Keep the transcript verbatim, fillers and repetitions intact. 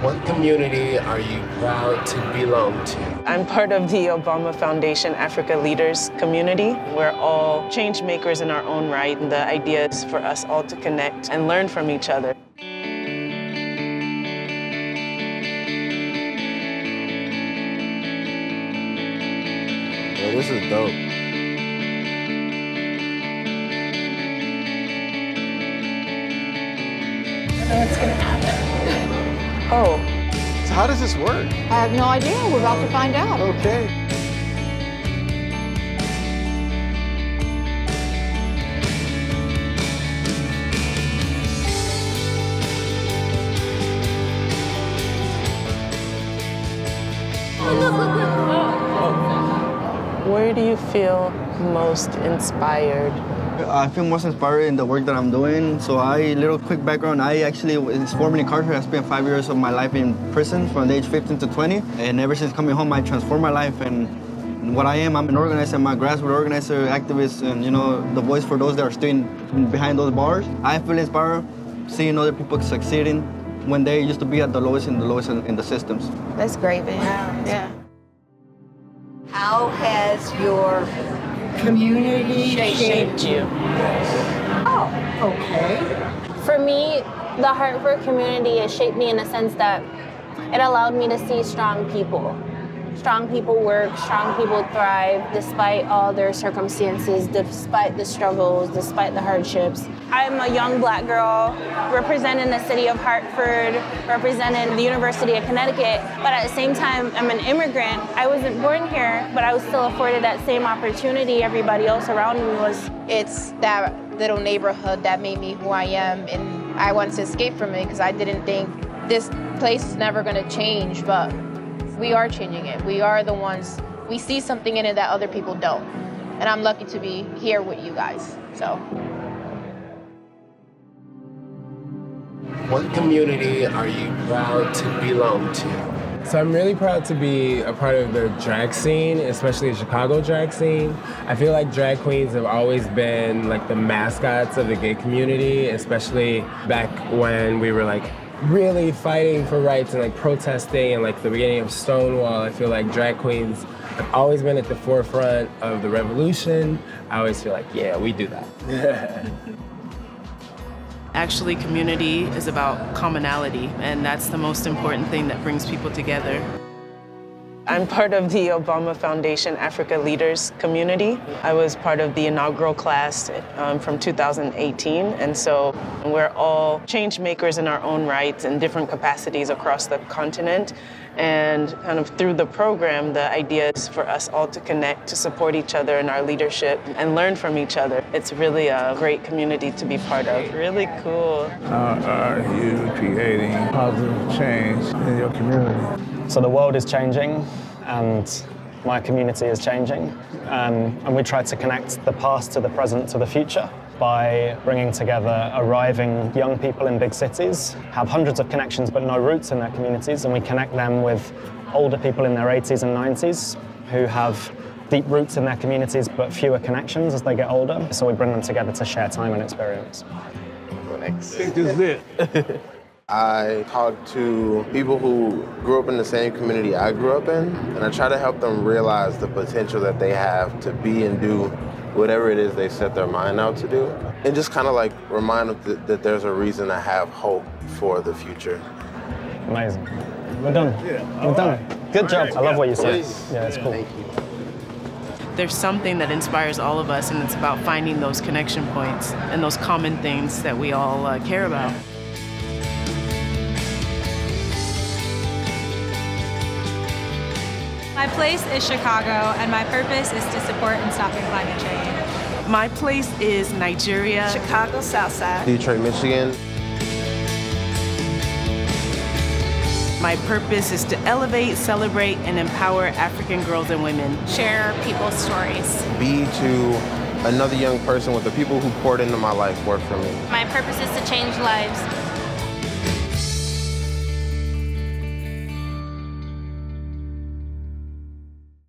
What community are you proud to belong to? I'm part of the Obama Foundation Africa Leaders community. We're all change makers in our own right, and the idea is for us all to connect and learn from each other. Yeah, this is dope. What's gonna happen? Oh. So how does this work? I have no idea. We're about to find out. Okay. Where do you feel most inspired? I feel most inspired in the work that I'm doing. So I, little quick background, I actually was formerly incarcerated. I spent five years of my life in prison from the age fifteen to twenty. And ever since coming home, I transformed my life. And what I am, I'm an organizer. I'm a grassroots organizer, activist, and, you know, the voice for those that are still in, behind those bars. I feel inspired seeing other people succeeding when they used to be at the lowest and the lowest in, in the systems. That's great, man. Wow. Yeah. How has your community shaped you? Oh, okay. For me, the Hartford community has shaped me in the sense that it allowed me to see strong people. Strong people work, strong people thrive, despite all their circumstances, despite the struggles, despite the hardships. I'm a young black girl representing the city of Hartford, representing the University of Connecticut, but at the same time, I'm an immigrant. I wasn't born here, but I was still afforded that same opportunity everybody else around me was. It's that little neighborhood that made me who I am, and I wanted to escape from it because I didn't think this place is never going to change, but we are changing it. We are the ones, we see something in it that other people don't. And I'm lucky to be here with you guys, so. What community are you proud to belong to? So I'm really proud to be a part of the drag scene, especially the Chicago drag scene. I feel like drag queens have always been like the mascots of the gay community, especially back when we were like really fighting for rights and like protesting and like the beginning of Stonewall. I feel like drag queens have always been at the forefront of the revolution. I always feel like, yeah, we do that. Actually, community is about commonality, and that's the most important thing that brings people together. I'm part of the Obama Foundation Africa Leaders community. I was part of the inaugural class um, from two thousand eighteen, and so we're all change makers in our own rights in different capacities across the continent. And kind of through the program, the idea is for us all to connect, to support each other in our leadership and learn from each other. It's really a great community to be part of. Really cool. How are you creating positive change in your community? So the world is changing, and my community is changing, um, and we try to connect the past to the present to the future by bringing together arriving young people in big cities, have hundreds of connections but no roots in their communities, and we connect them with older people in their eighties and nineties who have deep roots in their communities but fewer connections as they get older, so we bring them together to share time and experience. I think this is it. I talk to people who grew up in the same community I grew up in, and I try to help them realize the potential that they have to be and do whatever it is they set their mind out to do, and just kind of like remind them th that there's a reason to have hope for the future. Amazing. We're done. Yeah. We're done. Right. Good job. Right. I love yeah. what you said. Yeah, it's cool. Thank you. There's something that inspires all of us, and it's about finding those connection points and those common things that we all uh, care about. My place is Chicago, and my purpose is to support in stopping climate change. My place is Nigeria, Chicago Southside, Detroit, Michigan. My purpose is to elevate, celebrate, and empower African girls and women. Share people's stories. Be to another young person what the people who poured into my life work for me. My purpose is to change lives.